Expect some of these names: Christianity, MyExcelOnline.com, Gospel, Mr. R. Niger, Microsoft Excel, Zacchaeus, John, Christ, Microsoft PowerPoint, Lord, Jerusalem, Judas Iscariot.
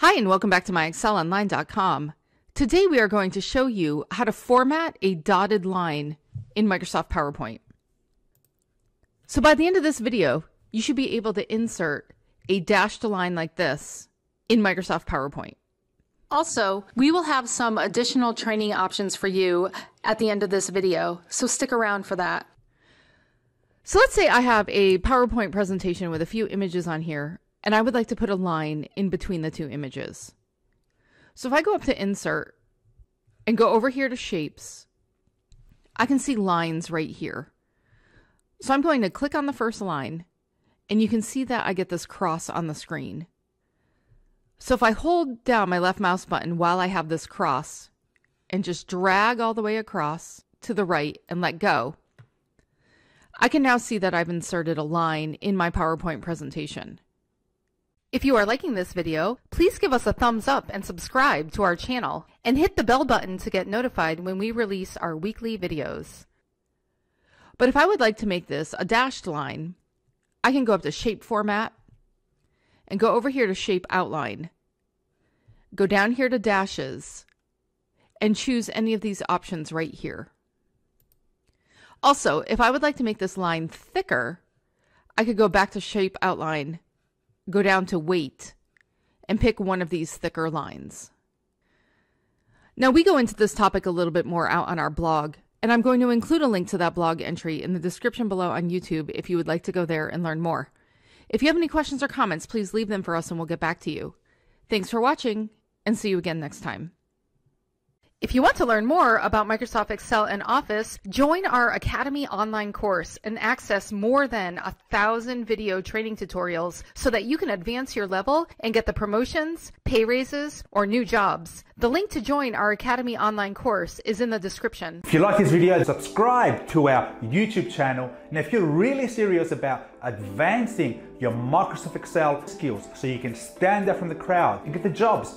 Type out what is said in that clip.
Hi, and welcome back to MyExcelOnline.com. Today we are going to show you how to format a dotted line in Microsoft PowerPoint. So by the end of this video, you should be able to insert a dashed line like this in Microsoft PowerPoint. Also, we will have some additional training options for you at the end of this video, so stick around for that. So let's say I have a PowerPoint presentation with a few images on here, and I would like to put a line in between the two images. So if I go up to Insert and go over here to Shapes, I can see lines right here. So I'm going to click on the first line, and you can see that I get this cross on the screen. So if I hold down my left mouse button while I have this cross and just drag all the way across to the right and let go, I can now see that I've inserted a line in my PowerPoint presentation. If you are liking this video, please give us a thumbs up and subscribe to our channel and hit the bell button to get notified when we release our weekly videos. But if I would like to make this a dashed line, I can go up to Shape Format and go over here to Shape Outline. Go down here to Dashes and choose any of these options right here. Also, if I would like to make this line thicker, I could go back to Shape Outline, go down to Weight, and pick one of these thicker lines. Now, we go into this topic a little bit more out on our blog, and I'm going to include a link to that blog entry in the description below on YouTube if you would like to go there and learn more. If you have any questions or comments, please leave them for us and we'll get back to you. Thanks for watching, and see you again next time. If you want to learn more about Microsoft Excel and Office, join our Academy online course and access more than 1,000 video training tutorials so that you can advance your level and get the promotions, pay raises, or new jobs. The link to join our Academy online course is in the description. If you like this video, subscribe to our YouTube channel. And if you're really serious about advancing your Microsoft Excel skills so you can stand out from the crowd and get the jobs,